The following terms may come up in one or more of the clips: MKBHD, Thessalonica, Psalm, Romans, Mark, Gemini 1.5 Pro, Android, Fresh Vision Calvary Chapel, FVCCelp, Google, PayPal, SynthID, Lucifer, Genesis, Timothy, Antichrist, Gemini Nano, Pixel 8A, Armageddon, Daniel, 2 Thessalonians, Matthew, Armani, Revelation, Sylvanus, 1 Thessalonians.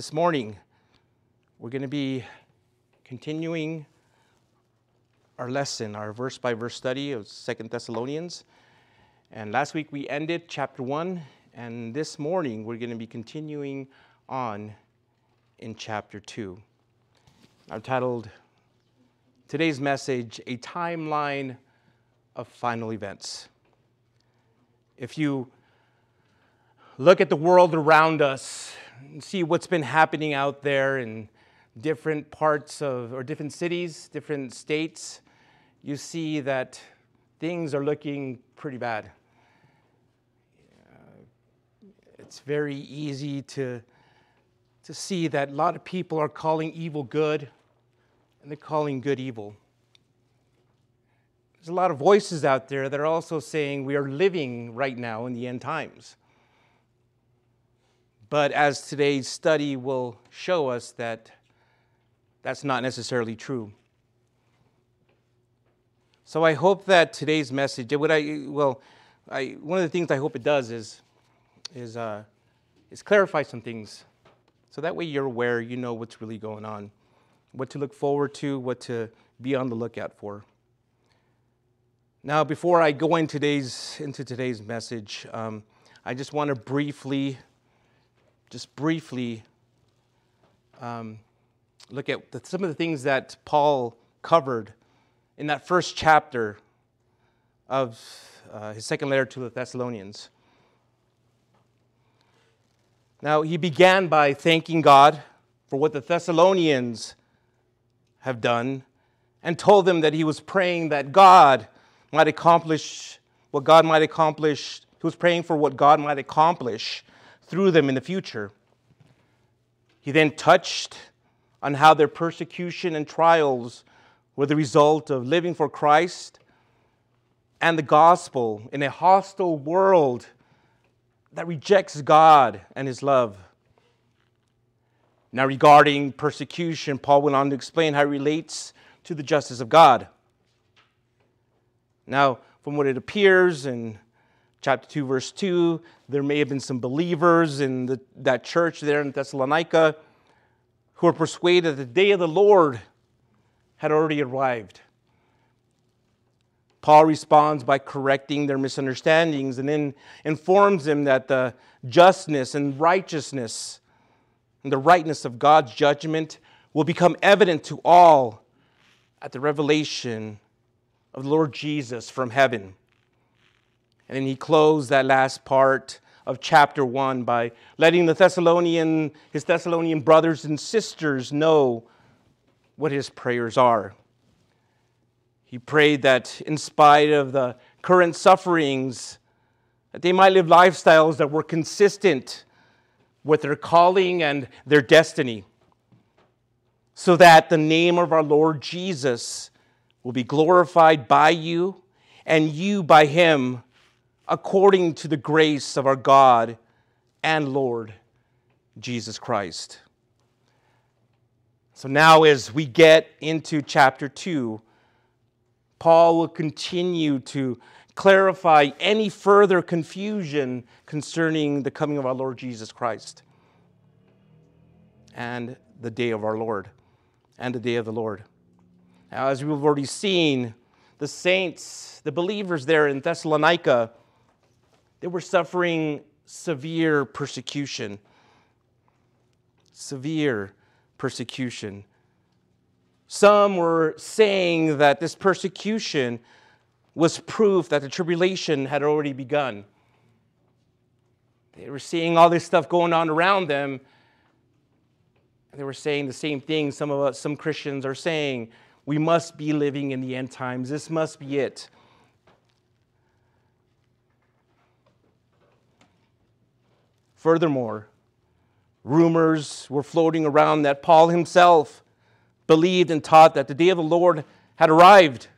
This morning, we're going to be continuing our lesson, our verse-by-verse study of 2 Thessalonians. And last week we ended chapter 1, and this morning we're going to be continuing on in chapter 2. I've titled today's message, A Timeline of Final Events. If you look at the world around us and see what's been happening out there in different parts of, or different cities, different states, you see that things are looking pretty bad. It's very easy to see that a lot of people are calling evil good, and they're calling good evil. There's a lot of voices out there that are also saying we are living right now in the end times. But as today's study will show us, that that's not necessarily true. So I hope that today's message, one of the things I hope it does is clarify some things. So that way you're aware, you know what's really going on, what to look forward to, what to be on the lookout for. Now, before I go into today's message, I just want to briefly look at some of the things that Paul covered in that first chapter of his second letter to the Thessalonians. Now, he began by thanking God for what the Thessalonians have done and told them that he was praying that God might accomplish what God might accomplish. He was praying for what God might accomplish through them in the future. He then touched on how their persecution and trials were the result of living for Christ and the gospel in a hostile world that rejects God and his love. Now, regarding persecution, Paul went on to explain how it relates to the justice of God. Now, from what it appears in chapter 2, verse 2, there may have been some believers in that church there in Thessalonica who were persuaded that the day of the Lord had already arrived. Paul responds by correcting their misunderstandings and then informs them that the justness and righteousness and the rightness of God's judgment will become evident to all at the revelation of the Lord Jesus from heaven. And then he closed that last part of chapter 1 by letting his Thessalonian brothers and sisters know what his prayers are. He prayed that in spite of the current sufferings, that they might live lifestyles that were consistent with their calling and their destiny, so that the name of our Lord Jesus will be glorified by you, and you by him, according to the grace of our God and Lord Jesus Christ. So now, as we get into chapter 2, Paul will continue to clarify any further confusion concerning the coming of our Lord Jesus Christ and the day of our Lord and the day of the Lord. Now, as we've already seen, the saints, the believers there in Thessalonica, they were suffering severe persecution. Severe persecution. Some were saying that this persecution was proof that the tribulation had already begun. They were seeing all this stuff going on around them. They were saying the same thing some Christians are saying. We must be living in the end times. This must be it. Furthermore, rumors were floating around that Paul himself believed and taught that the day of the Lord had arrived.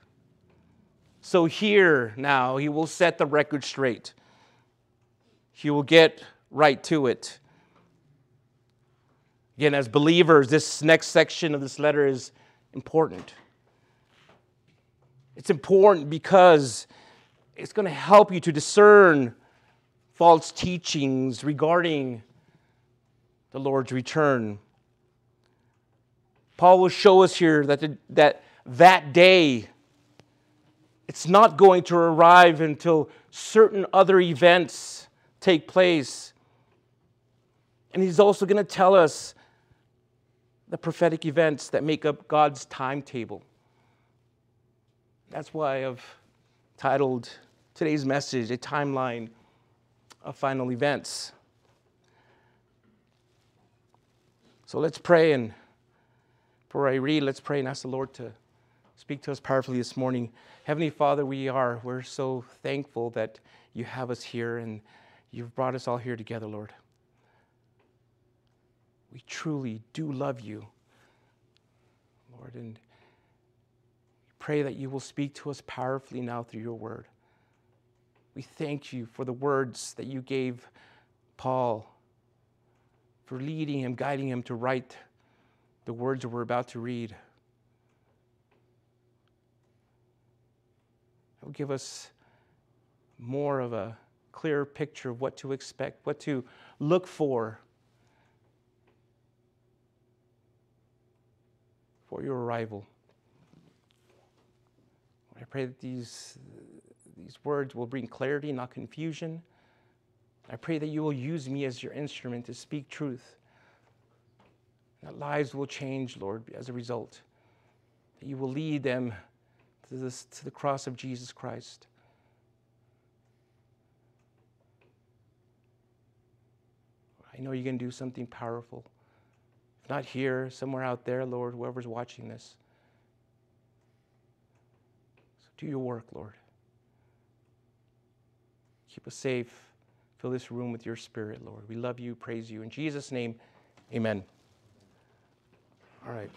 So here now, he will set the record straight. He will get right to it. Again, as believers, this next section of this letter is important. It's important because it's going to help you to discern false teachings regarding the Lord's return. Paul will show us here that that day, it's not going to arrive until certain other events take place. And he's also going to tell us the prophetic events that make up God's timetable. That's why I've titled today's message, A Timeline of Final Events. So let's pray, and before I read, let's pray and ask the Lord to speak to us powerfully this morning. Heavenly Father, we're so thankful that you have us here and you've brought us all here together, Lord. We truly do love you, Lord, and we pray that you will speak to us powerfully now through your word. We thank you for the words that you gave Paul, for leading him, guiding him to write the words that we're about to read. It will give us more of a clearer picture of what to expect, what to look for your arrival. I pray that these words will bring clarity, not confusion. I pray that you will use me as your instrument to speak truth, that lives will change, Lord, as a result, that you will lead them to the cross of Jesus Christ. I know you're going to do something powerful. If not here, somewhere out there, Lord, whoever's watching this. So do your work, Lord. Keep us safe. Fill this room with your spirit, Lord. We love you, praise you. In Jesus' name, amen. All right,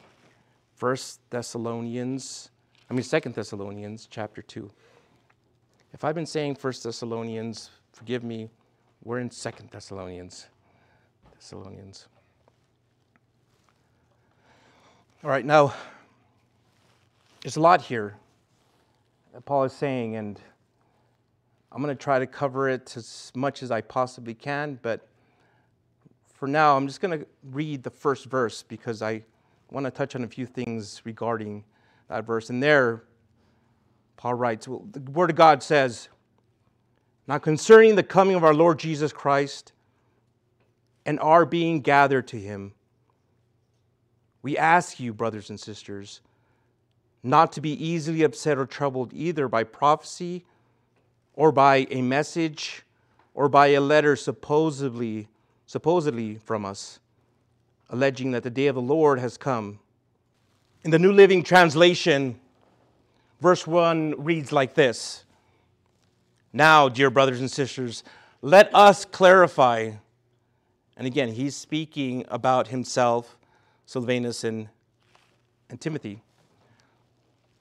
2 Thessalonians chapter 2. If I've been saying 1 Thessalonians, forgive me, we're in 2 Thessalonians. All right, now, there's a lot here that Paul is saying, and I'm going to try to cover it as much as I possibly can, but for now, I'm just going to read the first verse because I want to touch on a few things regarding that verse. And there, Paul writes, well, the Word of God says, "Now concerning the coming of our Lord Jesus Christ and our being gathered to him, we ask you, brothers and sisters, not to be easily upset or troubled either by prophecy or by a message or by a letter supposedly from us, alleging that the day of the Lord has come." In the New Living Translation, verse 1 reads like this: "Now, dear brothers and sisters, let us clarify." And again, he's speaking about himself, Sylvanus, and Timothy.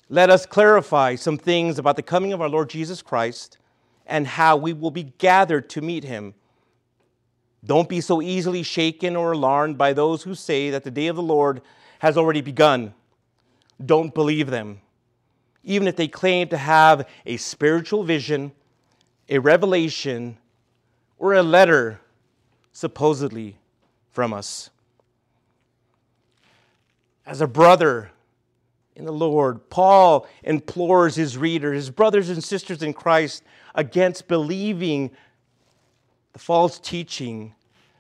"Let us clarify some things about the coming of our Lord Jesus Christ and how we will be gathered to meet him. Don't be so easily shaken or alarmed by those who say that the day of the Lord has already begun. Don't believe them, even if they claim to have a spiritual vision, a revelation, or a letter supposedly from us." As a brother in the Lord, Paul implores his readers, his brothers and sisters in Christ, against believing the false teaching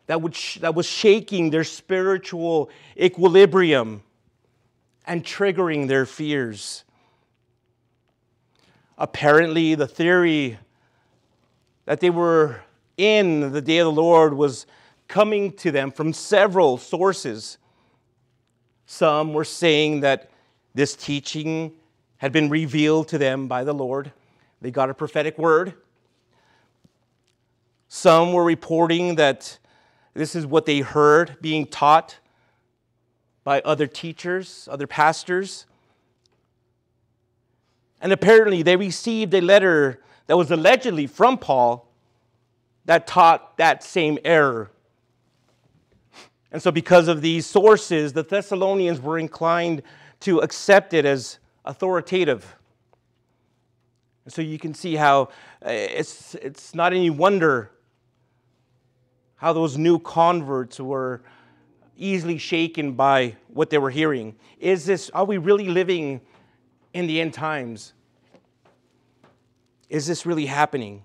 that was shaking their spiritual equilibrium and triggering their fears. Apparently, the theory that they were in the day of the Lord was coming to them from several sources. Some were saying that this teaching had been revealed to them by the Lord. They got a prophetic word. Some were reporting that this is what they heard being taught by other teachers, other pastors. And apparently they received a letter that was allegedly from Paul that taught that same error. And so because of these sources, the Thessalonians were inclined to accept it as authoritative. And so you can see how it's not any wonder how those new converts were easily shaken by what they were hearing. Is this, are we really living in the end times? Is this really happening?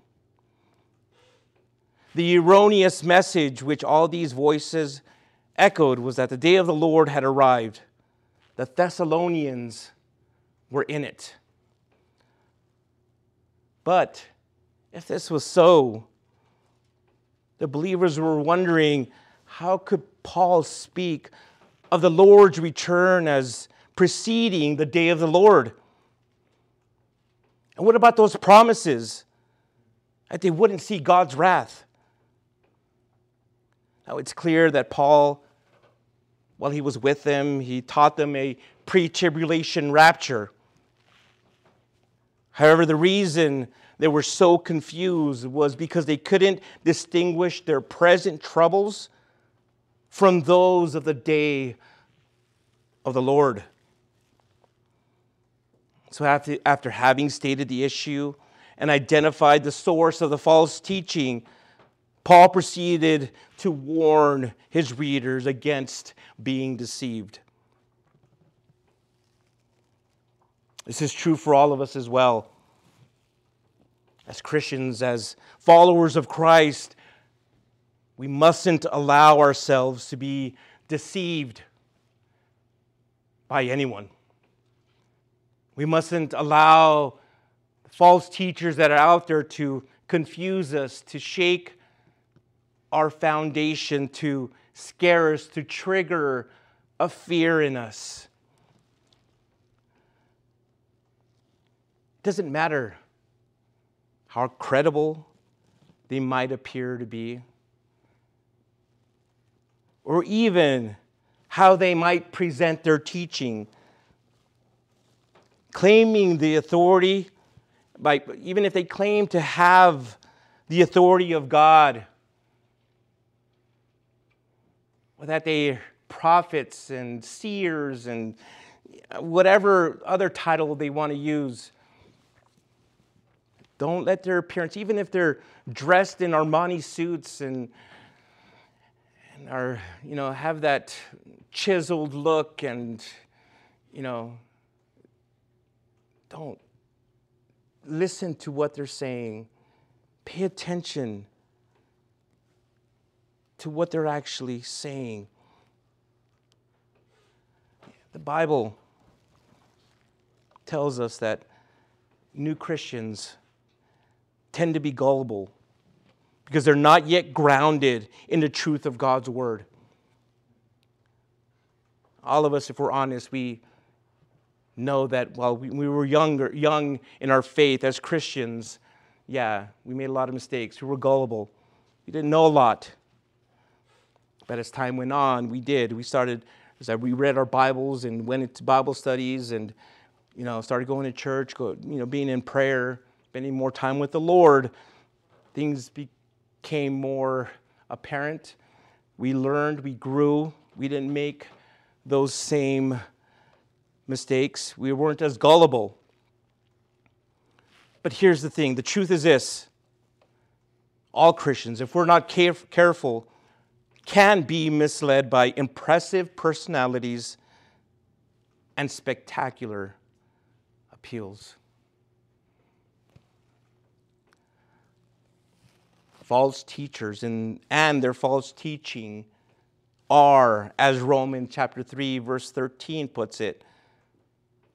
The erroneous message which all these voices echoed was that the day of the Lord had arrived. The Thessalonians were in it. But if this was so, the believers were wondering, how could Paul speak of the Lord's return as preceding the day of the Lord? And what about those promises that they wouldn't see God's wrath? Now, it's clear that Paul, while he was with them, he taught them a pre-tribulation rapture. However, the reason they were so confused was because they couldn't distinguish their present troubles from those of the day of the Lord. So after having stated the issue and identified the source of the false teaching, Paul proceeded to warn his readers against being deceived. This is true for all of us as well. As Christians, as followers of Christ, we mustn't allow ourselves to be deceived by anyone. We mustn't allow false teachers that are out there to confuse us, to shake our foundation, to scare us, to trigger a fear in us. It doesn't matter how credible they might appear to be, or even how they might present their teaching. Claiming the authority, even if they claim to have the authority of God, or that they are prophets and seers and whatever other title they want to use, don't let their appearance, even if they're dressed in Armani suits and are, you know, have that chiseled look and, you know, don't listen to what they're saying. Pay attention to what they're actually saying. The Bible tells us that new Christians tend to be gullible because they're not yet grounded in the truth of God's word. All of us, if we're honest, we know that while we were young in our faith as Christians, yeah, we made a lot of mistakes. We were gullible. We didn't know a lot. But as time went on, we did. We started, as we read our Bibles and went into Bible studies and, you know, started going to church, being in prayer, spending more time with the Lord. Things became more apparent. We learned, we grew. We didn't make those same mistakes. We weren't as gullible. But here's the thing. The truth is this. All Christians, if we're not careful, can be misled by impressive personalities and spectacular appeals. False teachers and their false teaching are, as Romans chapter 3, verse 13 puts it,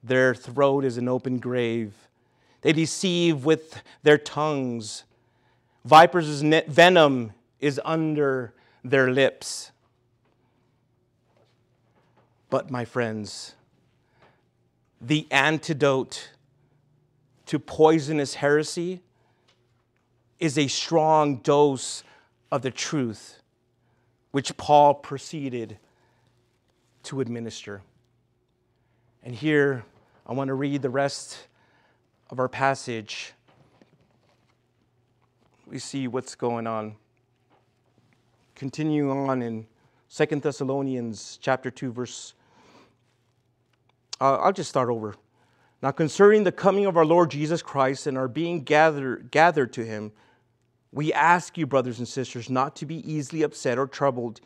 their throat is an open grave. They deceive with their tongues. Vipers' venom is under their lips. But, my friends, the antidote to poisonous heresy is a strong dose of the truth, which Paul proceeded to administer. And here, I want to read the rest of our passage. We see what's going on. Continue on in 2 Thessalonians chapter 2, verse... I'll just start over. Now, concerning the coming of our Lord Jesus Christ and our being gathered to him, we ask you, brothers and sisters, not to be easily upset or troubled,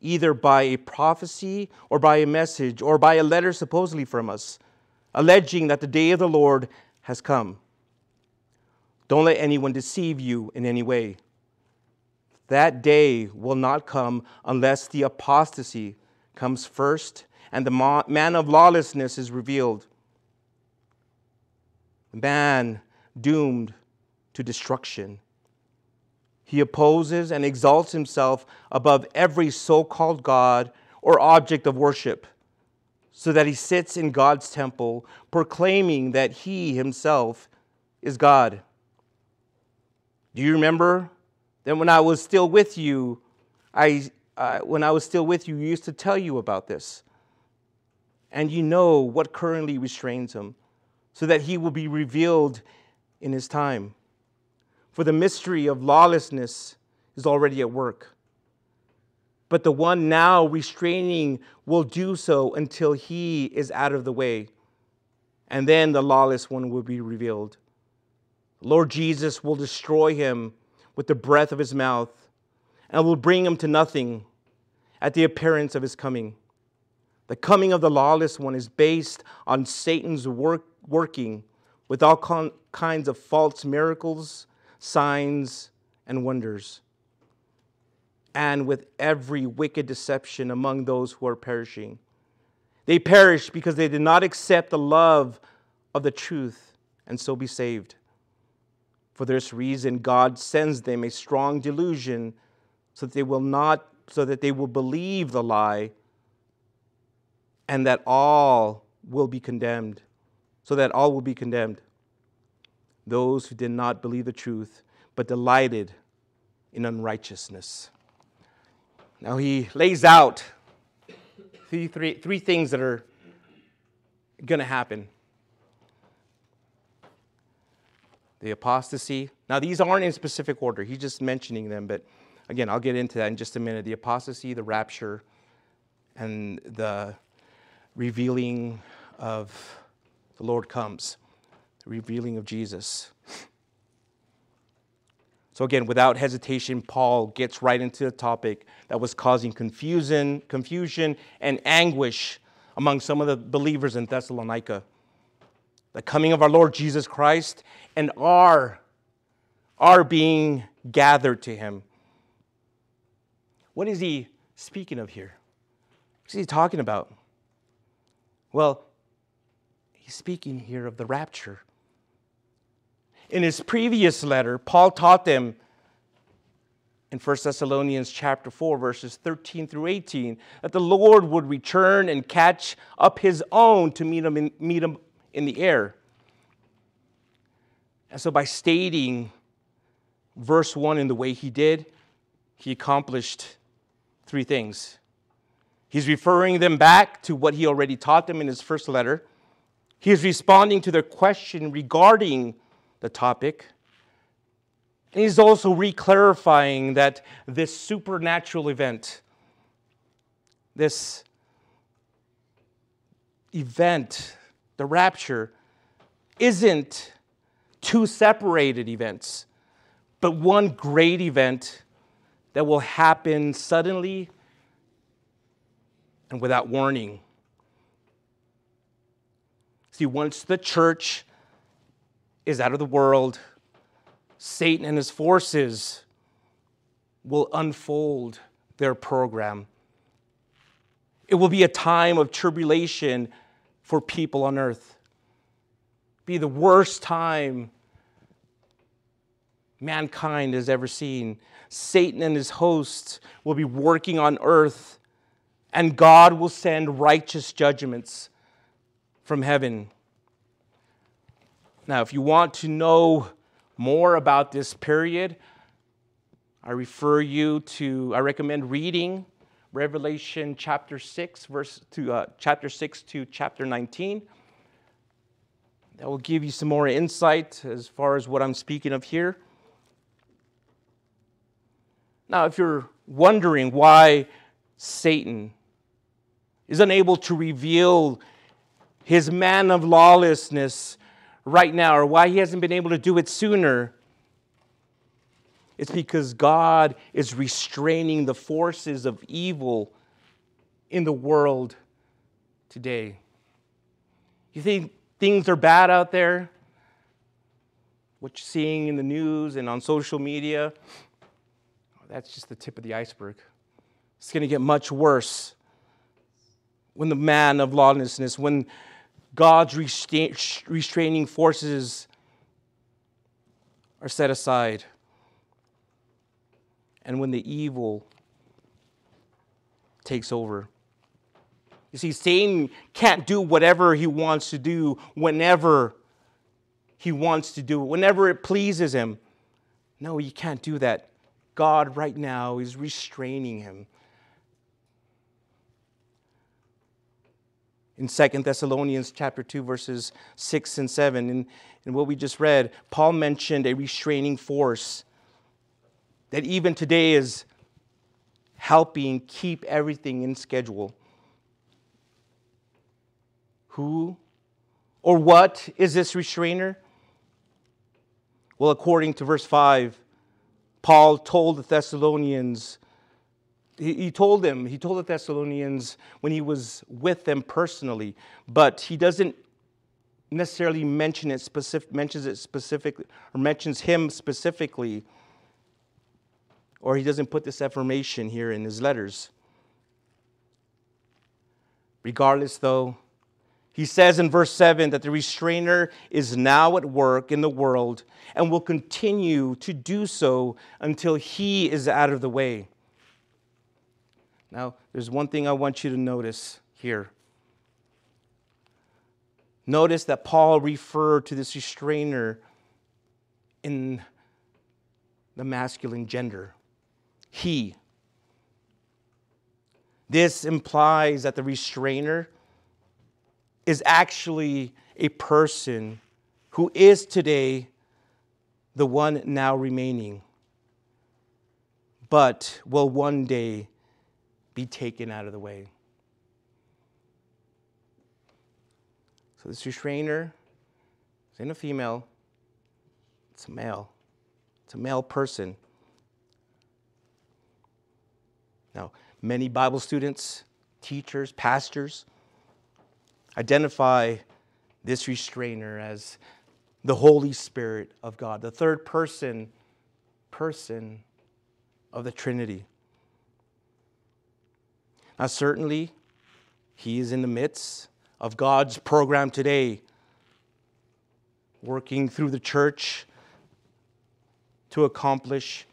either by a prophecy or by a message or by a letter supposedly from us, alleging that the day of the Lord has come. Don't let anyone deceive you in any way. That day will not come unless the apostasy comes first and the man of lawlessness is revealed. The man doomed to destruction. He opposes and exalts himself above every so-called God or object of worship, so that he sits in God's temple, proclaiming that he himself is God. Do you remember that when I was still with you, I used to tell you about this? And you know what currently restrains him, so that he will be revealed in his time. For the mystery of lawlessness is already at work. But the one now restraining will do so until he is out of the way. And then the lawless one will be revealed. Lord Jesus will destroy him with the breath of his mouth and will bring him to nothing at the appearance of his coming. The coming of the lawless one is based on Satan's working with all kinds of false miracles, signs, and wonders, and with every wicked deception among those who are perishing. They perish because they did not accept the love of the truth and so be saved. For this reason, God sends them a strong delusion so that they will believe the lie, and that all will be condemned. Those who did not believe the truth, but delighted in unrighteousness. Now he lays out three things that are going to happen. The apostasy. Now these aren't in specific order. He's just mentioning them, but again, I'll get into that in just a minute. The apostasy, the rapture, and the revealing of the Lord comes. The revealing of Jesus. So again, without hesitation, Paul gets right into the topic that was causing confusion and anguish among some of the believers in Thessalonica. The coming of our Lord Jesus Christ and our being gathered to him. What is he speaking of here? What is he talking about? Well, he's speaking here of the rapture. In his previous letter, Paul taught them in 1 Thessalonians chapter 4, verses 13 through 18, that the Lord would return and catch up his own to meet him in the air. And so by stating verse 1 in the way he did, he accomplished three things. He's referring them back to what he already taught them in his first letter. He is responding to their question regarding the topic. And he's also reclarifying that this supernatural event, the rapture, isn't two separated events, but one great event that will happen suddenly and without warning. See, once the church is out of the world, Satan and his forces will unfold their program. It will be a time of tribulation for people on earth. Be the worst time mankind has ever seen. Satan and his hosts will be working on earth, and God will send righteous judgments from heaven. Now, if you want to know more about this period, I recommend reading Revelation chapter 6, chapter 6 to chapter 19. That will give you some more insight as far as what I'm speaking of here. Now, if you're wondering why Satan is unable to reveal his man of lawlessness right now, or why he hasn't been able to do it sooner, It's because God is restraining the forces of evil in the world today. You think things are bad out there? What you're seeing in the news and on social media, that's just the tip of the iceberg. It's going to get much worse when the man of lawlessness, when God's restraining forces are set aside, and when the evil takes over. You see, Satan can't do whatever he wants to do whenever he wants to do it, whenever it pleases him. No, you can't do that. God right now is restraining him. In 2 Thessalonians chapter 2, verses 6 and 7, in what we just read, Paul mentioned a restraining force that even today is helping keep everything in schedule. Who or what is this restrainer? Well, according to verse 5, Paul told the Thessalonians, he told the Thessalonians when he was with them personally, but he doesn't necessarily mention it mentions him specifically, or he doesn't put this affirmation here in his letters. Regardless, though, he says in verse 7 that the restrainer is now at work in the world and will continue to do so until he is out of the way. Now, there's one thing I want you to notice here. Notice that Paul referred to this restrainer in the masculine gender. He. This implies that the restrainer is actually a person who is today the one now remaining, but will one day be taken out of the way. So this restrainer isn't a female, it's a male. It's a male person. Now, many Bible students, teachers, pastors, identify this restrainer as the Holy Spirit of God, the third person of the Trinity. Now, certainly, he is in the midst of God's program today, working through the church to accomplish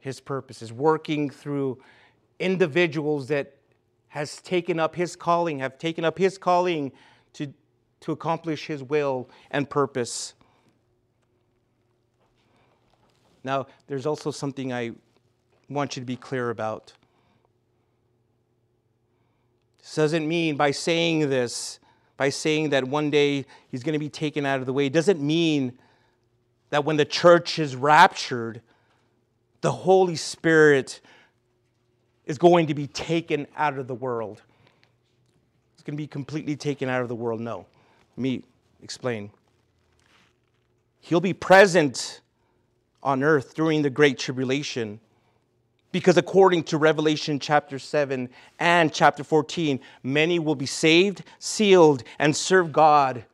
his purposes, working through individuals that has taken up his calling, to accomplish his will and purpose. Now, there's also something I want you to be clear about. This doesn't mean by saying this, by saying that one day he's going to be taken out of the way, it doesn't mean that when the church is raptured, the Holy Spirit is going to be taken out of the world. It's going to be completely taken out of the world. No. Let me explain. He'll be present on earth during the Great Tribulation because according to Revelation chapter 7 and chapter 14, many will be saved, sealed, and serve God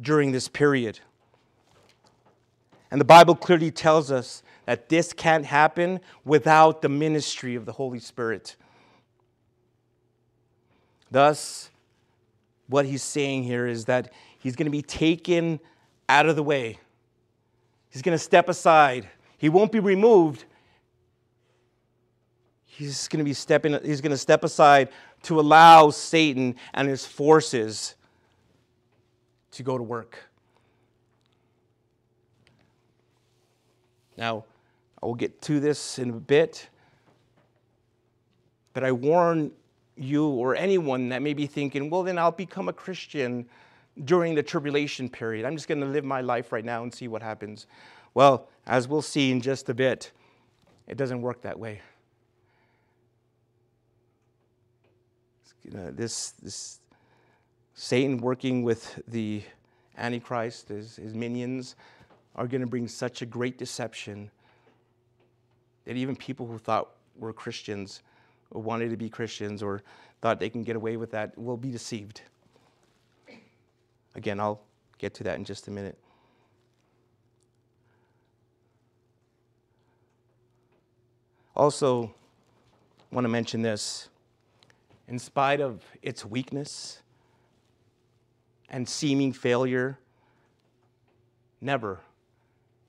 during this period. And the Bible clearly tells us that this can't happen without the ministry of the Holy Spirit. Thus, what he's saying here is that he's going to be taken out of the way. He's going to step aside. He won't be removed. He's going to step aside to allow Satan and his forces to go to work. Now, I will get to this in a bit, but I warn you or anyone that may be thinking, well, then I'll become a Christian during the tribulation period. I'm just going to live my life right now and see what happens. Well, as we'll see in just a bit, it doesn't work that way. This Satan working with the Antichrist, his minions, are going to bring such a great deception that even people who thought were Christians or wanted to be Christians or thought they can get away with that will be deceived. Again, I'll get to that in just a minute. Also, I want to mention this. In spite of its weakness and seeming failure, never,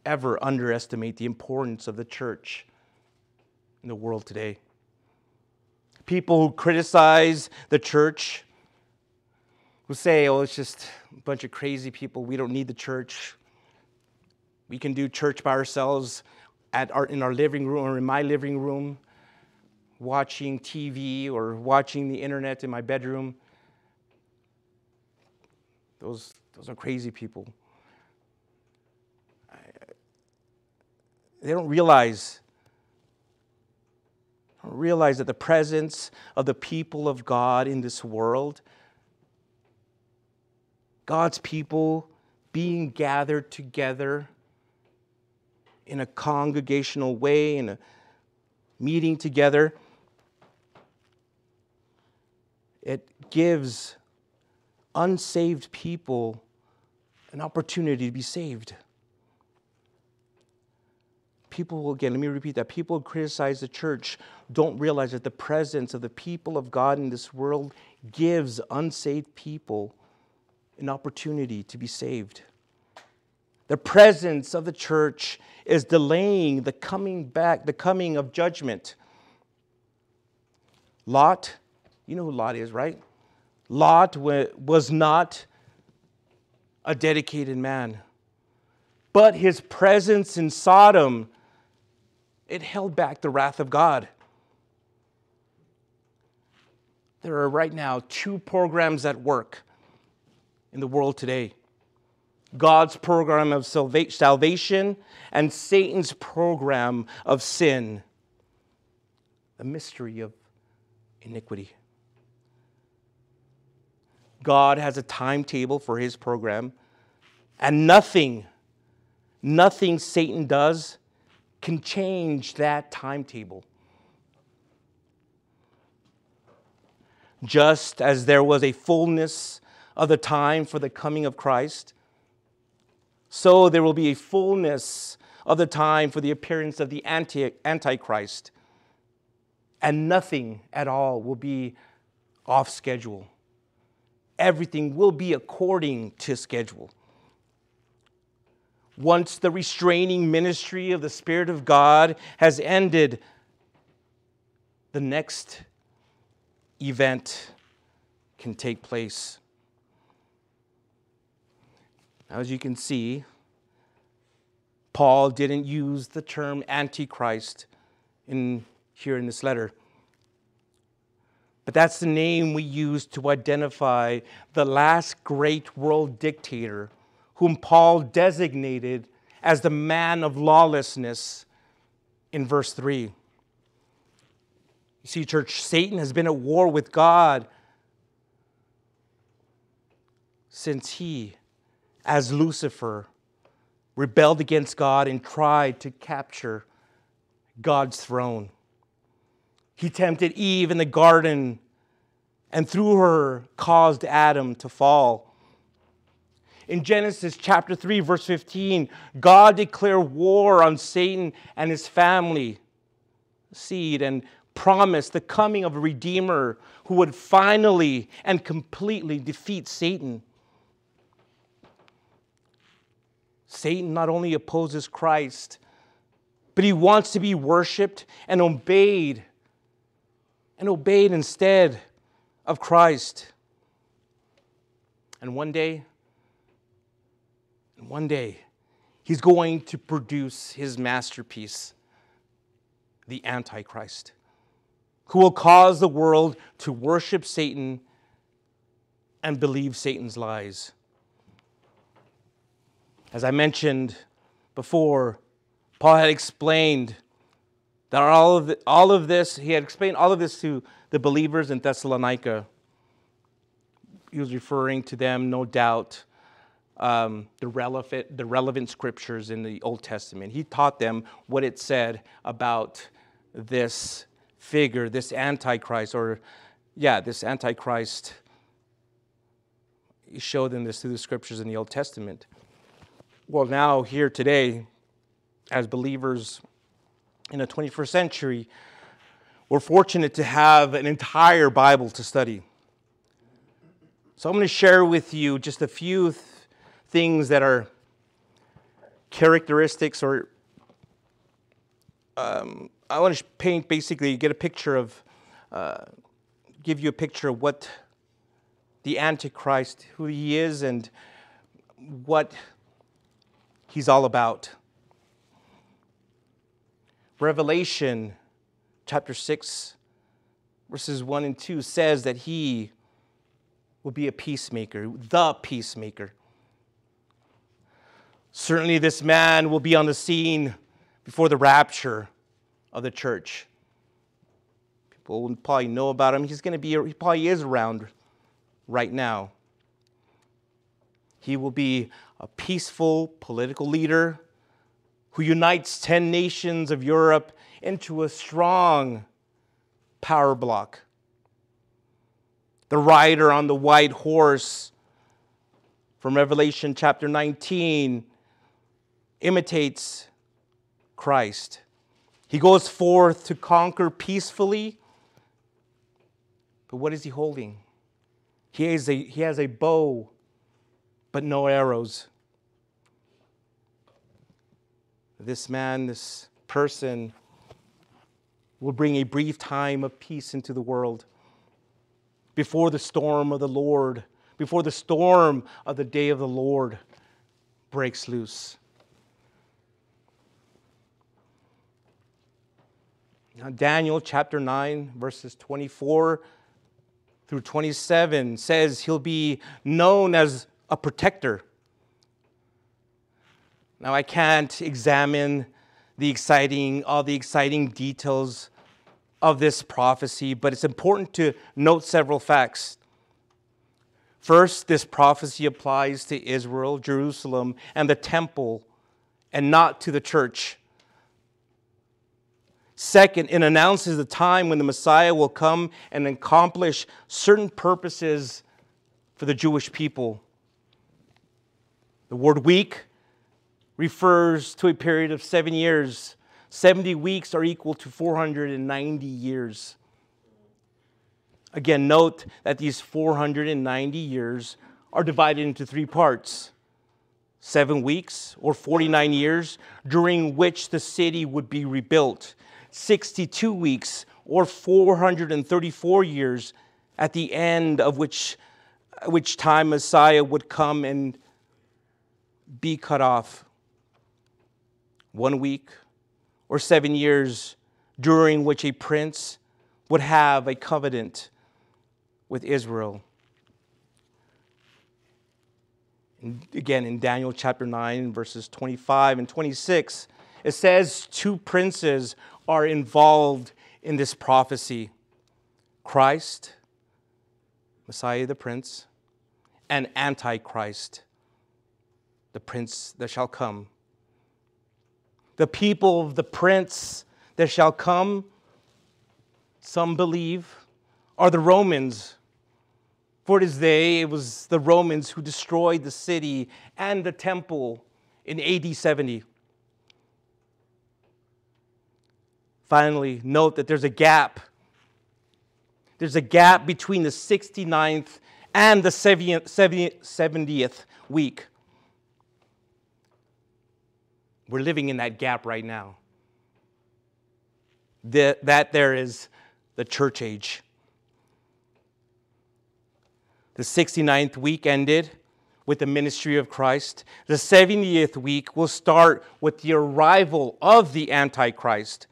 ever underestimate the importance of the church in the world today. People who criticize the church, who say, oh, it's just a bunch of crazy people, we don't need the church, we can do church by ourselves in our living room or in my living room, watching TV or watching the internet in my bedroom. Those are crazy people. They don't realize that the presence of the people of God in this world, God's people being gathered together in a congregational way, in a meeting together, it gives unsaved people an opportunity to be saved. People, again, let me repeat that. People who criticize the church don't realize that the presence of the people of God in this world gives unsaved people an opportunity to be saved. The presence of the church is delaying the coming of judgment. Lot, you know who Lot is, right? Lot was not a dedicated man, but his presence in Sodom, it held back the wrath of God. There are right now two programs at work in the world today. God's program of salvation and Satan's program of sin. The mystery of iniquity. God has a timetable for his program, and nothing Satan does can change that timetable. Just as there was a fullness of the time for the coming of Christ, so there will be a fullness of the time for the appearance of the Antichrist, and nothing at all will be off schedule. Everything will be according to schedule. Once the restraining ministry of the Spirit of God has ended, the next event can take place. As you can see, Paul didn't use the term Antichrist here in this letter. But that's the name we use to identify the last great world dictator whom Paul designated as the man of lawlessness in verse 3. You see, church, Satan has been at war with God since he, as Lucifer, rebelled against God and tried to capture God's throne. He tempted Eve in the garden and through her caused Adam to fall. In Genesis chapter 3, verse 15, God declared war on Satan and his family seed and promised the coming of a Redeemer who would finally and completely defeat Satan. Satan not only opposes Christ, but he wants to be worshipped and obeyed instead of Christ. And one day, he's going to produce his masterpiece, the Antichrist, who will cause the world to worship Satan and believe Satan's lies. As I mentioned before, Paul had explained that all of this to the believers in Thessalonica. He was referring to them, no doubt, the relevant scriptures in the Old Testament. He taught them what it said about this figure, this Antichrist, He showed them this through the scriptures in the Old Testament. Well, now here today, as believers in the 21st century, we're fortunate to have an entire Bible to study. So I'm going to share with you just a few things that are characteristics, or I want to paint, basically get a picture of, give you a picture of what the Antichrist, who he is and what he's all about. Revelation chapter 6, verses 1 and 2 says that he will be a peacemaker, the peacemaker. Certainly this man will be on the scene before the rapture of the church. People will probably know about him. He probably is around right now. He will be a peaceful political leader who unites 10 nations of Europe into a strong power block. The rider on the white horse from Revelation chapter 19 imitates Christ. He goes forth to conquer peacefully. But what is he holding? He has a bow, but no arrows. This man, this person, will bring a brief time of peace into the world before the storm of the Lord, before the storm of the day of the Lord breaks loose. Now, Daniel chapter 9, verses 24 through 27 says he'll be known as a protector. Now, I can't examine all the exciting details of this prophecy, but it's important to note several facts. First, this prophecy applies to Israel, Jerusalem, and the temple, and not to the church. Second, it announces the time when the Messiah will come and accomplish certain purposes for the Jewish people. The word week refers to a period of 7 years. 70 weeks are equal to 490 years. Again, note that these 490 years are divided into three parts. 7 weeks, or 49 years, during which the city would be rebuilt. 62 weeks, or 434 years, at the end of which time Messiah would come and be cut off. 1 week, or 7 years, during which a prince would have a covenant with Israel. And again, in Daniel chapter 9, verses 25 and 26, it says two princes are involved in this prophecy. Christ, Messiah the Prince, and Antichrist, the prince that shall come. The people of the prince that shall come, some believe, are the Romans. For it was the Romans who destroyed the city and the temple in AD 70. Finally, note that there's a gap. There's a gap between the 69th and the 70th week. We're living in that gap right now. That there is the church age. The 69th week ended with the ministry of Christ. The 70th week will start with the arrival of the Antichrist.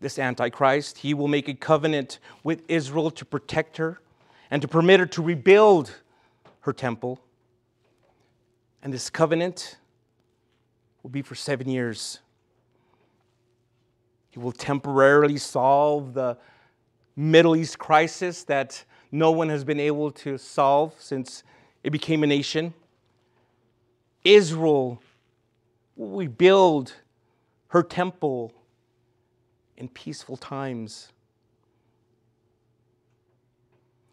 This Antichrist, he will make a covenant with Israel to protect her and to permit her to rebuild her temple. And this covenant will be for 7 years. He will temporarily solve the Middle East crisis that no one has been able to solve since It became a nation. Israel, we build her temple in peaceful times.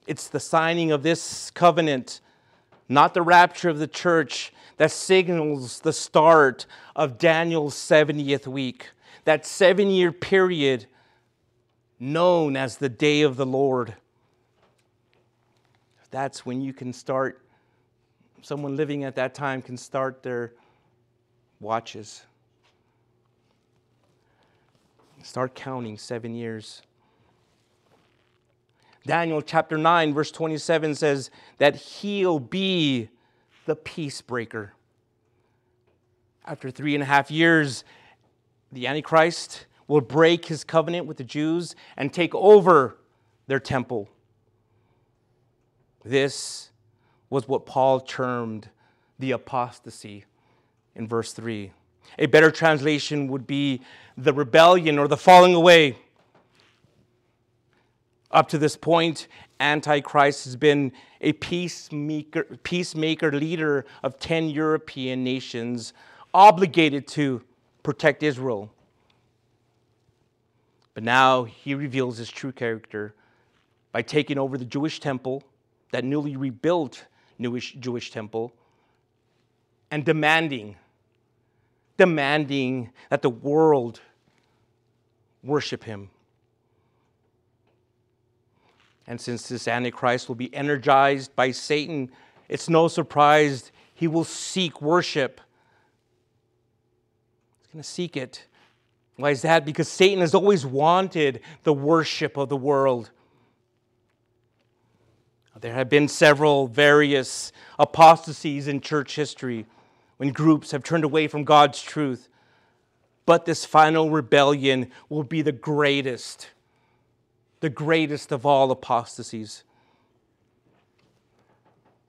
It's the signing of this covenant, not the rapture of the church, that signals the start of Daniel's 70th week, that 7-year period known as the day of the Lord. That's when you can start, someone living at that time can start their watches. Start counting 7 years. Daniel chapter 9, verse 27 says that he'll be the peace breaker. After 3.5 years, the Antichrist will break his covenant with the Jews and take over their temple. This was what Paul termed the apostasy in verse 3. A better translation would be the rebellion or the falling away. Up to this point, Antichrist has been a peacemaker leader of 10 European nations obligated to protect Israel. But now he reveals his true character by taking over the Jewish temple, that newly rebuilt Jewish temple, and demanding that the world worship him. And since this Antichrist will be energized by Satan, it's no surprise he will seek worship. He's going to seek it. Why is that? Because Satan has always wanted the worship of the world. There have been several various apostasies in church history when groups have turned away from God's truth. But this final rebellion will be the greatest of all apostasies.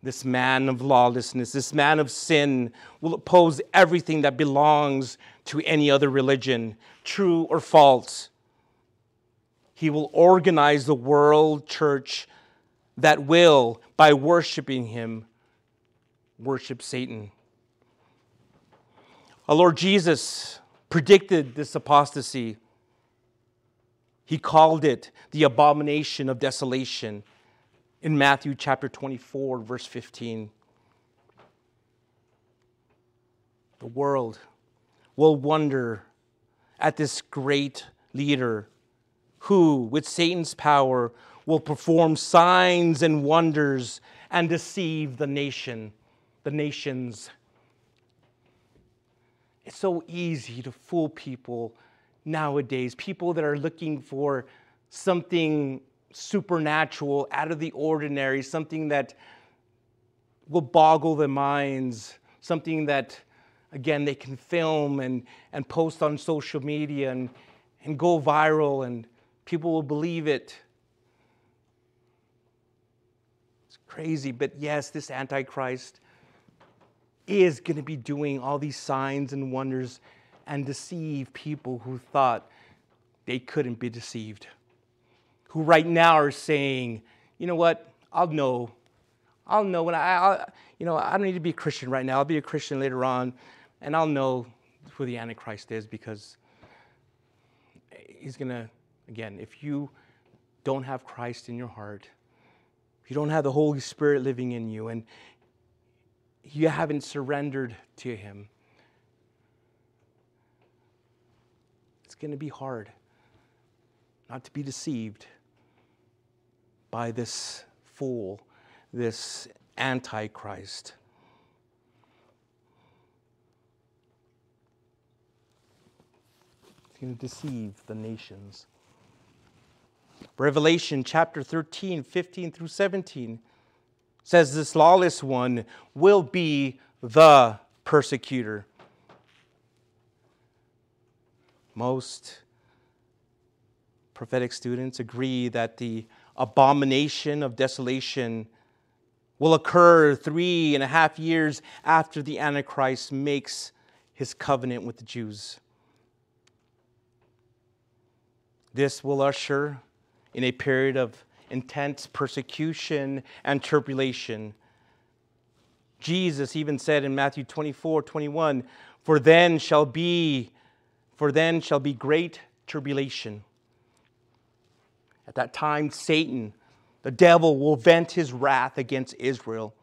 This man of lawlessness, this man of sin, will oppose everything that belongs to any other religion, true or false. He will organize the world church that will, by worshiping him, worship Satan. Our Lord Jesus predicted this apostasy. He called it the abomination of desolation in Matthew chapter 24, verse 15. The world will wonder at this great leader who, with Satan's power, will perform signs and wonders and deceive the nation, the nations. It's so easy to fool people nowadays, people that are looking for something supernatural, out of the ordinary, something that will boggle their minds, something that, again, they can film and post on social media and go viral, and people will believe it. It's crazy, but yes, this Antichrist is going to be doing all these signs and wonders and deceive people who thought they couldn't be deceived, who right now are saying, you know what, I'll know, and I don't need to be a Christian right now, I'll be a Christian later on, and I'll know who the Antichrist is, because he's going to, again, if you don't have Christ in your heart, if you don't have the Holy Spirit living in you, and you haven't surrendered to him, it's going to be hard not to be deceived by this fool, this Antichrist. It's going to deceive the nations. Revelation chapter 13, 15 through 17 says this lawless one will be the persecutor. Most prophetic students agree that the abomination of desolation will occur 3.5 years after the Antichrist makes his covenant with the Jews. This will usher in a period of intense persecution and tribulation Jesus even said in Matthew 24:21, For then shall be great tribulation. At that time, Satan, the devil, will vent his wrath against Israel.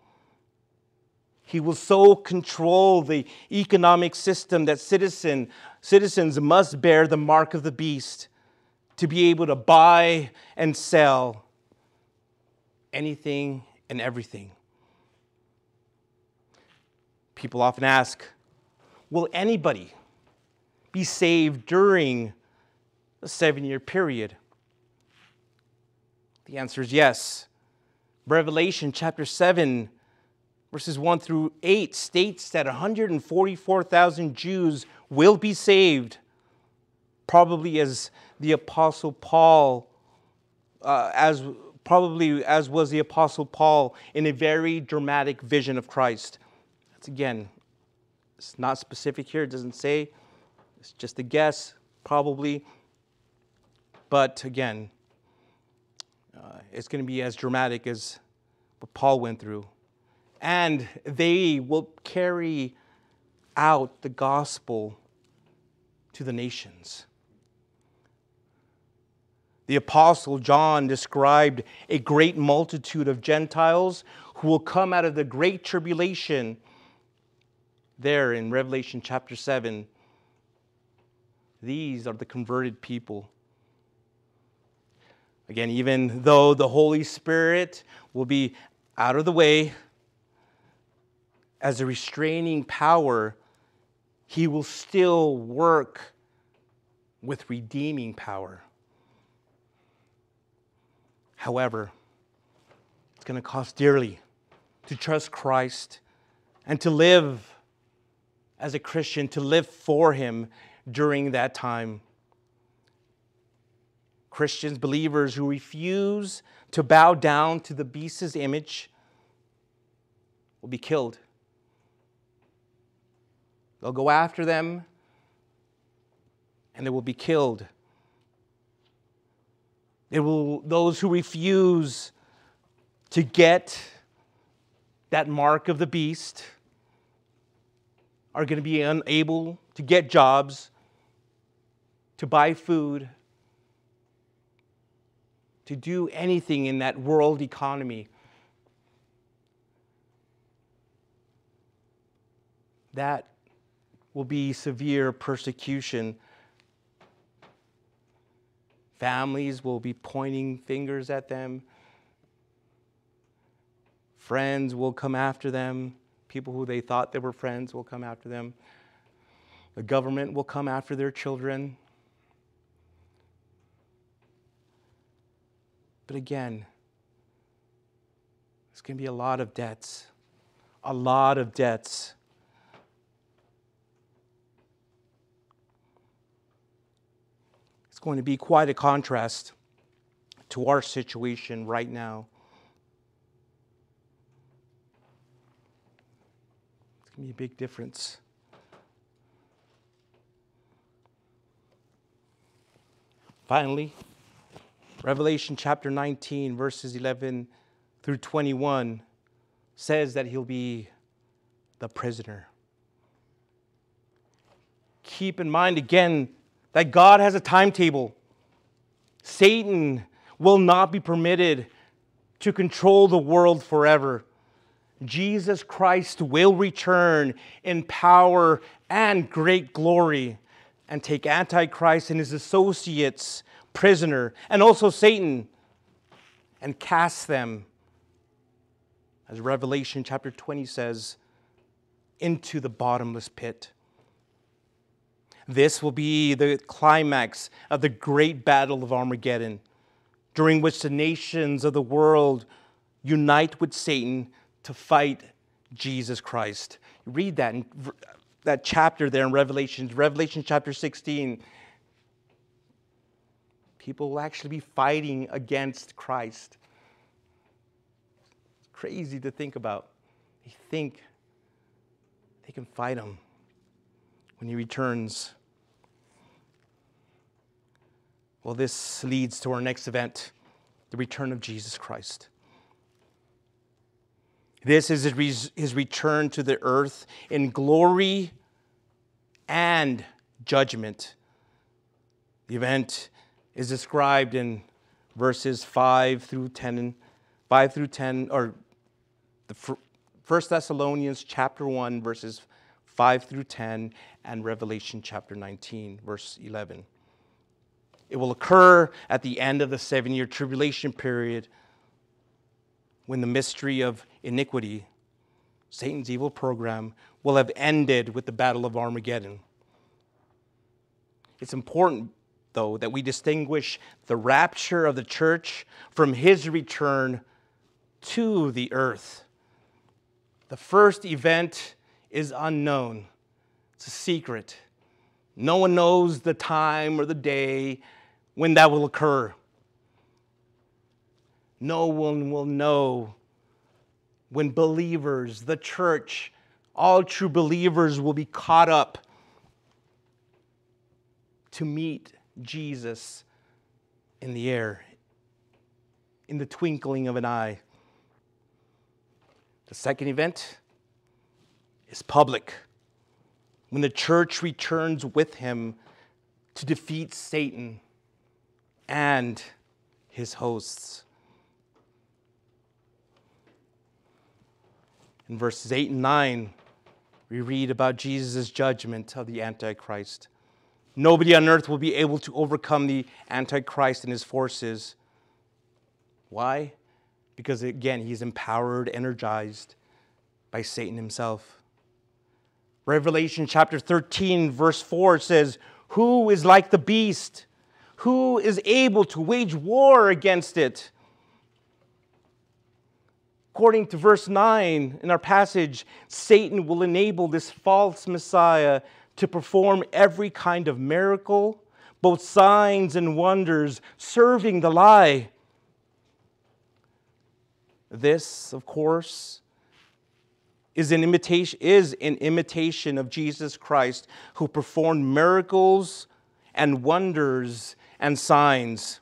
He will so control the economic system that citizens must bear the mark of the beast to be able to buy and sell anything and everything. People often ask, will anybody be saved during the 7-year period? The answer is yes. Revelation chapter 7 verses 1 through 8 states that 144,000 Jews will be saved, probably as the Apostle Paul, as was the Apostle Paul in a very dramatic vision of Christ. That's again, it's not specific here, it doesn't say, it's just a guess, probably. But again, it's going to be as dramatic as what Paul went through. And they will carry out the gospel to the nations. The Apostle John described a great multitude of Gentiles who will come out of the great tribulation there in Revelation chapter 7. These are the converted people. Again, even though the Holy Spirit will be out of the way, as a restraining power, he will still work with redeeming power. However, it's going to cost dearly to trust Christ and to live as a Christian, to live for him during that time. Christians, believers who refuse to bow down to the beast's image will be killed. They'll go after them, and they will be killed. Those who refuse to get that mark of the beast are going to be unable to get jobs, to buy food, to do anything in that world economy. That will be severe persecution. Families will be pointing fingers at them. Friends will come after them. People who they thought they were friends will come after them. The government will come after their children. But again, there's going to be a lot of debts. A lot of debts. It's going to be quite a contrast to our situation right now. It's going to be a big difference. Finally, Revelation chapter 19, verses 11 through 21 says that he'll be the prisoner. Keep in mind again that God has a timetable. Satan will not be permitted to control the world forever. Jesus Christ will return in power and great glory and take Antichrist and his associates prisoner, and also Satan, and cast them, as Revelation chapter 20 says, into the bottomless pit. This will be the climax of the great battle of Armageddon, during which the nations of the world unite with Satan to fight Jesus Christ. Read that in that chapter there in Revelation, Revelation chapter 16. People will actually be fighting against Christ. It's crazy to think about. They think they can fight him when he returns. Well, this leads to our next event, the return of Jesus Christ. This is his return to the earth in glory and judgment. The event is described in verses 5 through 10, or the 1 Thessalonians chapter 1, verses 5 through 10, and Revelation chapter 19, verse 11. It will occur at the end of the 7-year tribulation period, when the mystery of iniquity, Satan's evil program, will have ended with the Battle of Armageddon. It's important, though, that we distinguish the rapture of the church from his return to the earth. The first event is unknown. It's a secret. No one knows the time or the day when that will occur. No one will know when believers, the church, all true believers will be caught up to meet Jesus in the air, in the twinkling of an eye. The second event is public, when the church returns with him to defeat Satan and his hosts. In verses 8 and 9, we read about Jesus' judgment of the Antichrist. Nobody on earth will be able to overcome the Antichrist and his forces. Why? Because, again, he's empowered, energized by Satan himself. Revelation chapter 13, verse 4 says, "Who is like the beast? Who is able to wage war against it?" According to verse 9 in our passage, Satan will enable this false Messiah to perform every kind of miracle, both signs and wonders, serving the lie. This, of course, is an imitation of Jesus Christ, who performed miracles and wonders and signs.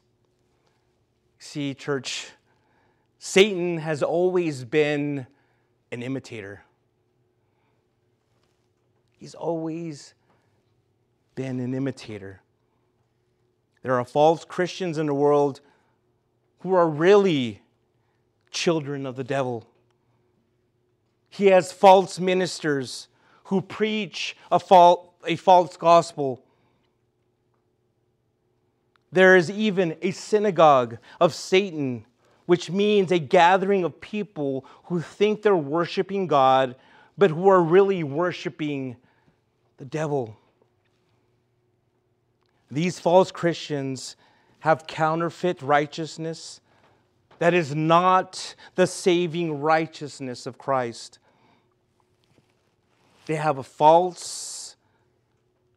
See, church, Satan has always been an imitator. He's always been an imitator. There are false Christians in the world who are really children of the devil. He has false ministers who preach a false gospel. There is even a synagogue of Satan, which means a gathering of people who think they're worshiping God, but who are really worshiping the devil. These false Christians have counterfeit righteousness that is not the saving righteousness of Christ. They have a false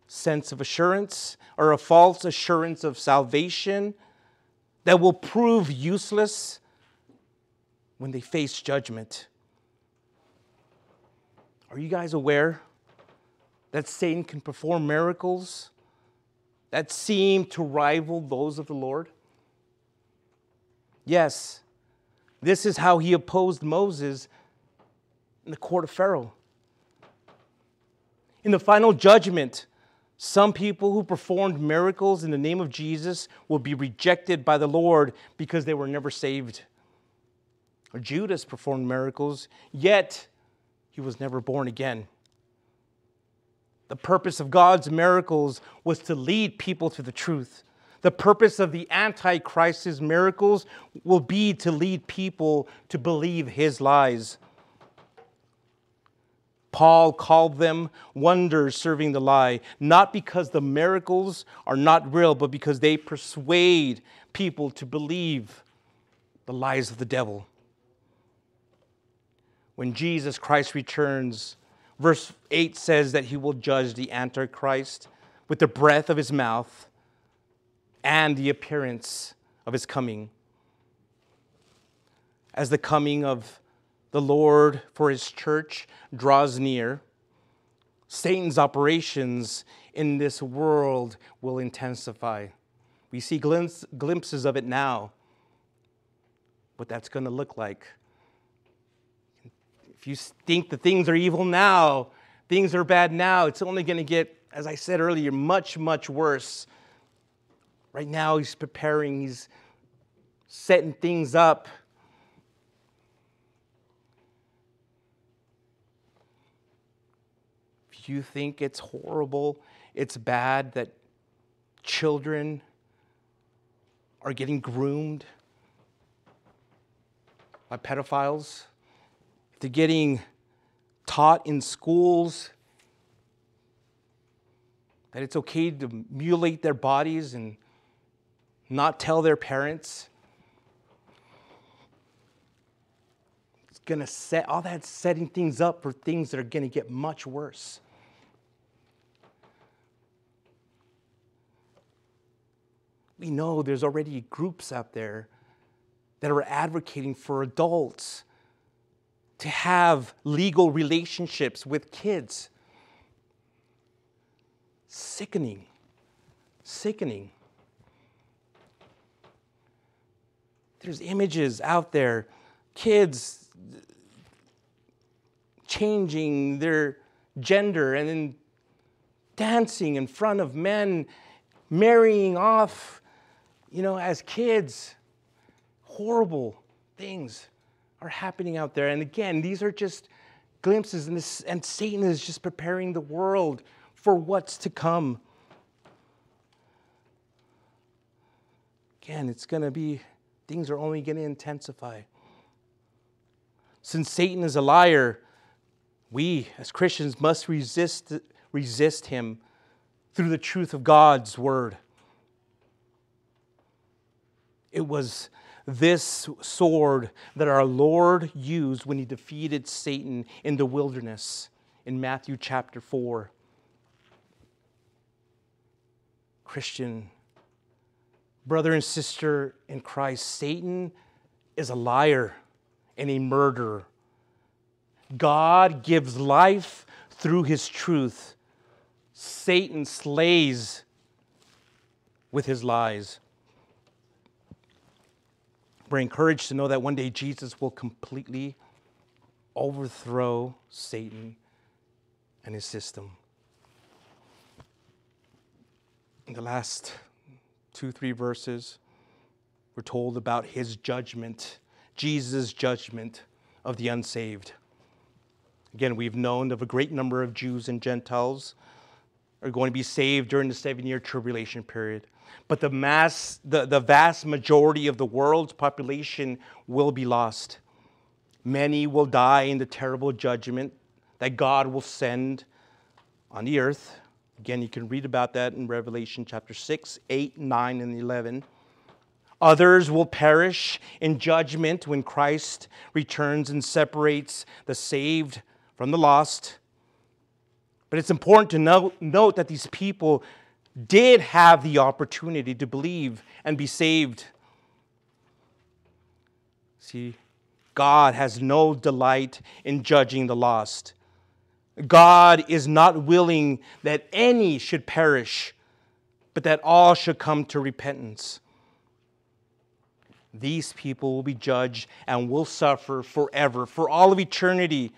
sense of assurance, or a false assurance of salvation, that will prove useless when they face judgment. Are you guys aware that Satan can perform miracles that seem to rival those of the Lord? Yes, this is how he opposed Moses in the court of Pharaoh. In the final judgment, some people who performed miracles in the name of Jesus will be rejected by the Lord because they were never saved. Or Judas performed miracles, yet he was never born again. The purpose of God's miracles was to lead people to the truth. The purpose of the Antichrist's miracles will be to lead people to believe his lies. Paul called them wonders serving the lie, not because the miracles are not real, but because they persuade people to believe the lies of the devil. When Jesus Christ returns, verse 8 says that he will judge the Antichrist with the breath of his mouth and the appearance of his coming. As the coming of the Lord for his church draws near, Satan's operations in this world will intensify. We see glimpses of it now, what that's going to look like If you think that things are evil now, things are bad now, it's only going to get, as I said earlier, much, much worse. Right now he's preparing, he's setting things up. If you think it's horrible, it's bad that children are getting groomed by pedophiles, if they're getting taught in schools that it's okay to mutilate their bodies and not tell their parents, it's going to set, all that's setting things up for things that are going to get much worse. We know there's already groups out there that are advocating for adults to have legal relationships with kids. Sickening, sickening. There's images out there, kids changing their gender and then dancing in front of men, marrying off, you know, as kids. Horrible things are happening out there. And again, these are just glimpses, and Satan is just preparing the world for what's to come. Again, it's going to be, things are only going to intensify. Since Satan is a liar, we as Christians must resist him through the truth of God's word. It was this sword that our Lord used when he defeated Satan in the wilderness in Matthew chapter 4. Christian, brother and sister in Christ, Satan is a liar and a murderer. God gives life through his truth. Satan slays with his lies. We're encouraged to know that one day Jesus will completely overthrow Satan and his system. In the last 2-3 verses, we're told about his judgment, Jesus' judgment of the unsaved. Again, we've known of a great number of Jews and Gentiles are going to be saved during the 7-year tribulation period. But the vast majority of the world's population will be lost. Many will die in the terrible judgment that God will send on the earth. Again, you can read about that in Revelation chapter 6, 8, 9, and 11. Others will perish in judgment when Christ returns and separates the saved from the lost. But it's important to note that these people did have the opportunity to believe and be saved. See, God has no delight in judging the lost. God is not willing that any should perish, but that all should come to repentance. These people will be judged and will suffer forever, for all of eternity,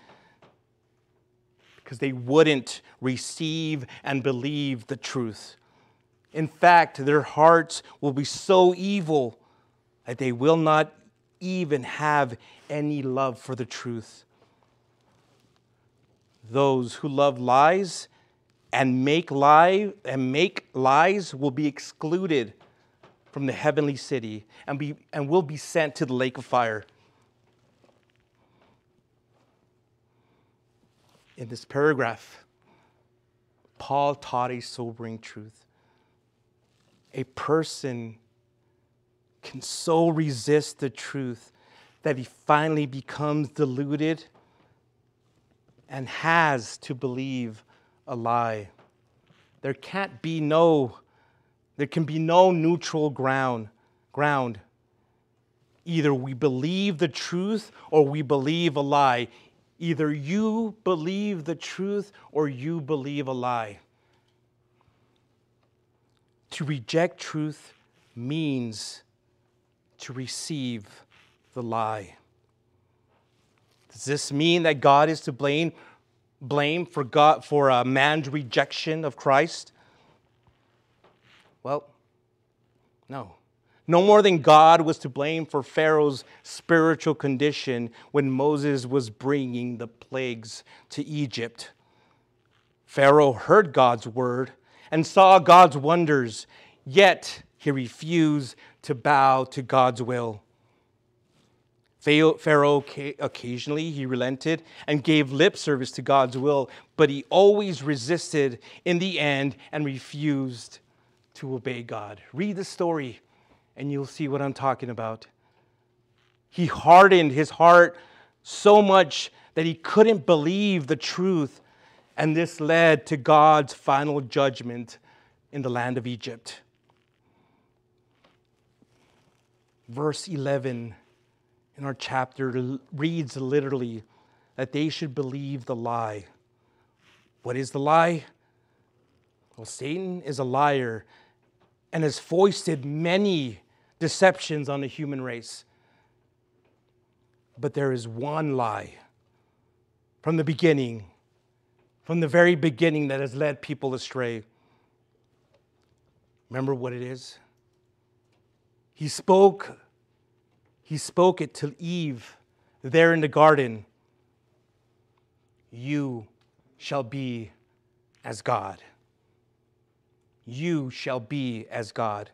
because they wouldn't receive and believe the truth. In fact, their hearts will be so evil that they will not even have any love for the truth. Those who love lies and make lies will be excluded from the heavenly city and will be sent to the lake of fire. In this paragraph, Paul taught a sobering truth. A person can so resist the truth that he finally becomes deluded and has to believe a lie. There can be no neutral ground. Either we believe the truth or we believe a lie. Either you believe the truth or you believe a lie. To reject truth means to receive the lie. Does this mean that God is to blame for God for a man's rejection of Christ? Well, no. No more than God was to blame for Pharaoh's spiritual condition when Moses was bringing the plagues to Egypt. Pharaoh heard God's word and saw God's wonders, yet he refused to bow to God's will. Pharaoh occasionally he relented and gave lip service to God's will, but he always resisted in the end and refused to obey God. Read the story and you'll see what I'm talking about. He hardened his heart so much that he couldn't believe the truth, and this led to God's final judgment in the land of Egypt. Verse 11 in our chapter reads literally that they should believe the lie. What is the lie? Well, Satan is a liar and has foisted many deceptions on the human race. But there is one lie from the very beginning, that has led people astray. Remember what it is? He spoke it to Eve there in the garden. You shall be as God. You shall be as God.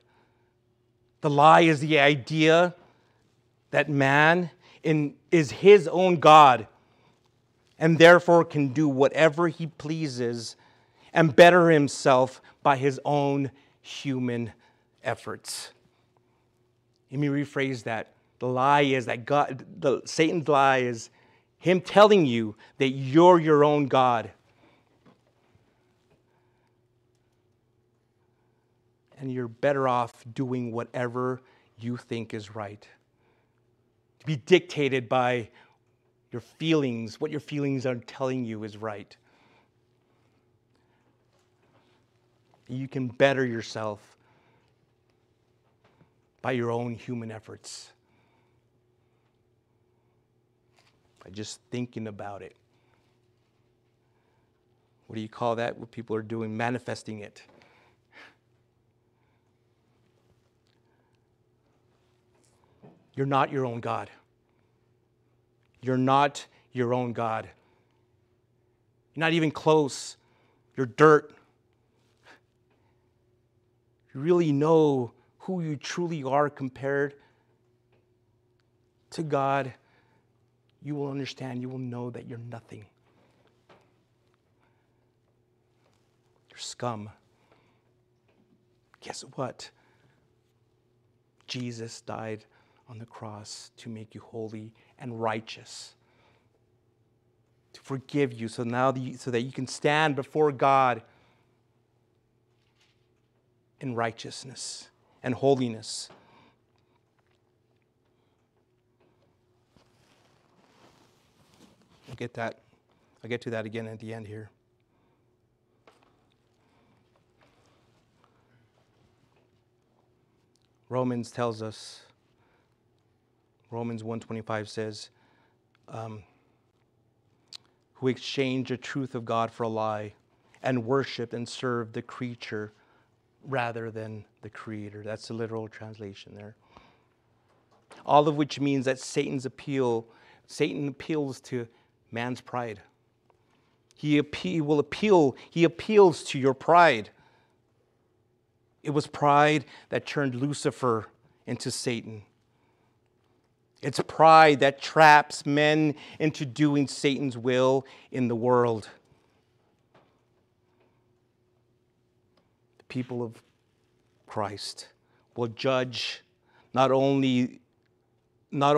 The lie is the idea that man is his own God and therefore can do whatever he pleases and better himself by his own human efforts. Let me rephrase that. The lie is that Satan's lie is him telling you that you're your own God. And you're better off doing whatever you think is right. To be dictated by your feelings, what your feelings are telling you is right. You can better yourself by your own human efforts. By just thinking about it. What do you call that? What people are doing, manifesting it. You're not your own God. You're not your own God. You're not even close. You're dirt. If you really know who you truly are compared to God, you will understand, you will know that you're nothing. You're scum. Guess what? Jesus died on the cross to make you holy and righteous, to forgive you so that you can stand before God in righteousness and holiness. I'll get to that again at the end here. Romans tells us, Romans 1:25 says, who exchanged the truth of God for a lie and worshiped and served the creature rather than the creator. That's the literal translation there. All of which means that Satan appeals to man's pride. He appeals to your pride. It was pride that turned Lucifer into Satan. It's pride that traps men into doing Satan's will in the world. The people of Christ will judge not only do not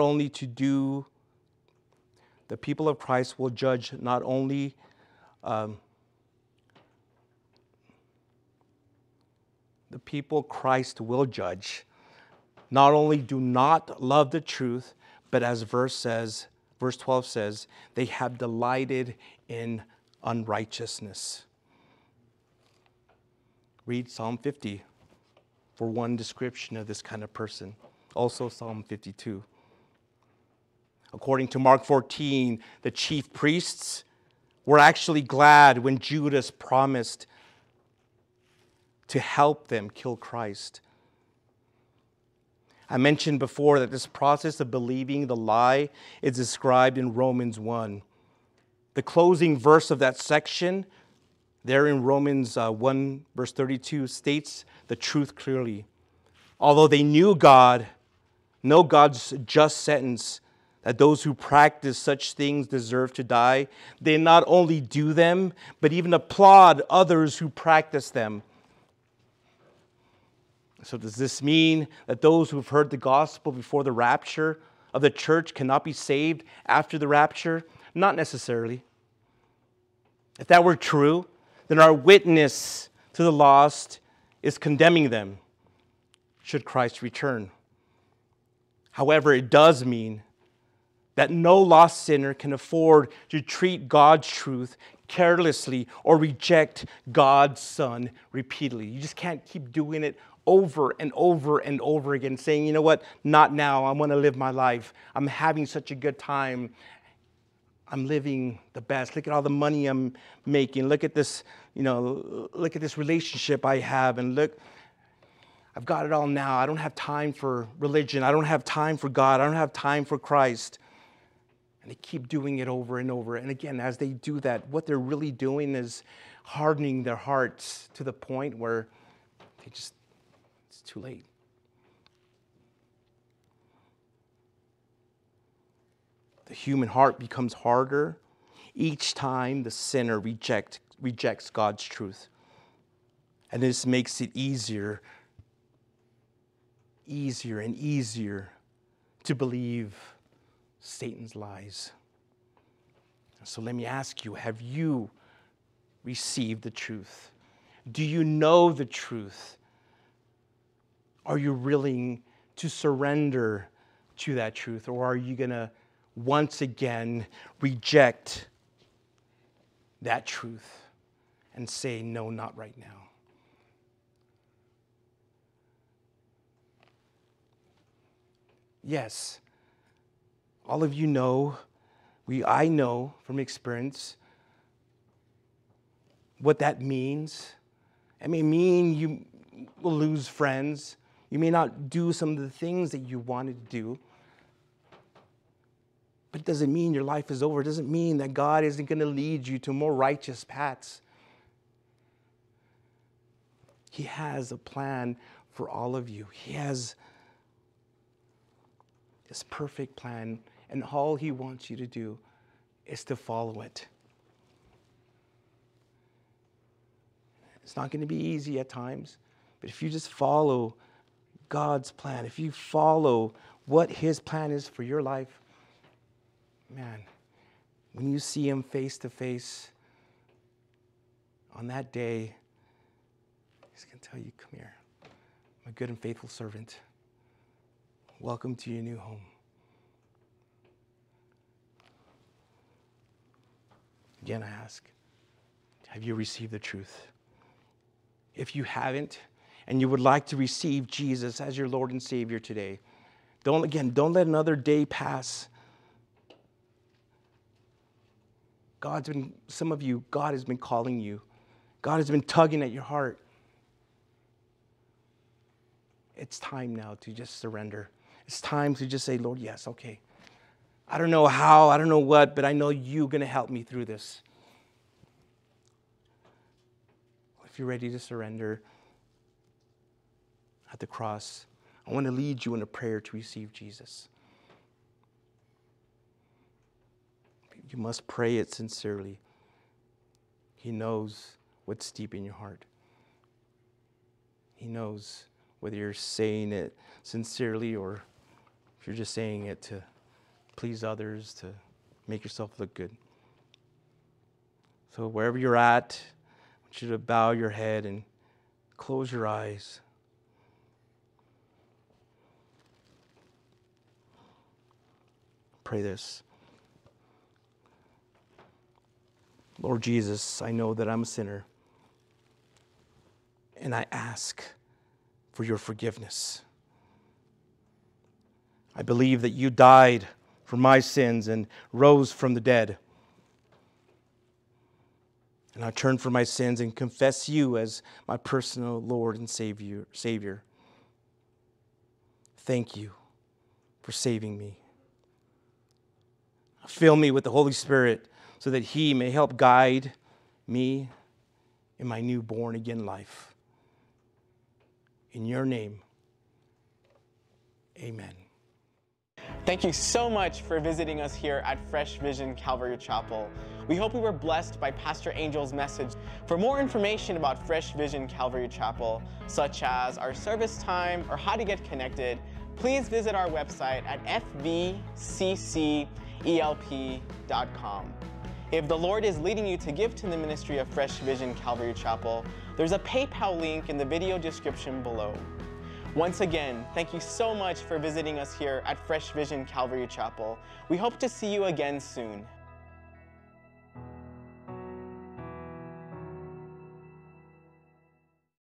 love the truth, but as verse 12 says, they have delighted in unrighteousness. Read Psalm 50 for one description of this kind of person. Also Psalm 52. According to Mark 14, the chief priests were actually glad when Judas promised to help them kill Christ. I mentioned before that this process of believing the lie is described in Romans 1. The closing verse of that section, there in Romans 1, verse 32, states the truth clearly. Although they knew God, know God's just sentence, that those who practice such things deserve to die, they not only do them, but even applaud others who practice them. So does this mean that those who have heard the gospel before the rapture of the church cannot be saved after the rapture? Not necessarily. If that were true, then our witness to the lost is condemning them should Christ return. However, it does mean that no lost sinner can afford to treat God's truth carelessly or reject God's Son repeatedly. You just can't keep doing it over and over and over again, saying, you know what, not now, I want to live my life. I'm having such a good time. I'm living the best. Look at all the money I'm making. Look at this, look at this relationship I have. And look, I've got it all now. I don't have time for religion. I don't have time for God. I don't have time for Christ. And they keep doing it over and over. And again, as they do that, what they're really doing is hardening their hearts to the point where they just, it's too late. The human heart becomes harder each time the sinner rejects God's truth. And this makes it easier and easier to believe Satan's lies. So let me ask you, have you received the truth? Do you know the truth? Are you willing to surrender to that truth, or are you going to once again reject that truth and say, no, not right now? Yes, all of you know, I know from experience what that means. It may mean you will lose friends. You may not do some of the things that you wanted to do. But it doesn't mean your life is over. It doesn't mean that God isn't going to lead you to more righteous paths. He has a plan for all of you. He has this perfect plan, and all He wants you to do is to follow it. It's not going to be easy at times, but if you just follow God's plan, if you follow what His plan is for your life, man, when you see Him face to face on that day, He's going to tell you, come here, I'm a good and faithful servant. Welcome to your new home. Again, I ask, have you received the truth? If you haven't, and you would like to receive Jesus as your Lord and Savior today, don't let another day pass. God has been calling you. God has been tugging at your heart. It's time now to just surrender. It's time to just say, Lord, yes, okay. I don't know how, I don't know what, but I know You're going to help me through this. If you're ready to surrender at the cross, I want to lead you in a prayer to receive Jesus. You must pray it sincerely. He knows what's deep in your heart. He knows whether you're saying it sincerely or if you're just saying it to please others, to make yourself look good. So wherever you're at, I want you to bow your head and close your eyes. Pray this. Lord Jesus, I know that I'm a sinner, and I ask for Your forgiveness. I believe that You died for my sins and rose from the dead. And I turn from my sins and confess you as my personal Lord and Savior. Thank you for saving me. Fill me with the Holy Spirit so that He may help guide me in my new born again life. In your name, amen. Thank you so much for visiting us here at Fresh Vision Calvary Chapel. We hope we were blessed by Pastor Angel's message. For more information about Fresh Vision Calvary Chapel, such as our service time or how to get connected, please visit our website at fvccelp.com. If the Lord is leading you to give to the ministry of Fresh Vision Calvary Chapel, there's a PayPal link in the video description below. Once again, thank you so much for visiting us here at Fresh Vision Calvary Chapel. We hope to see you again soon.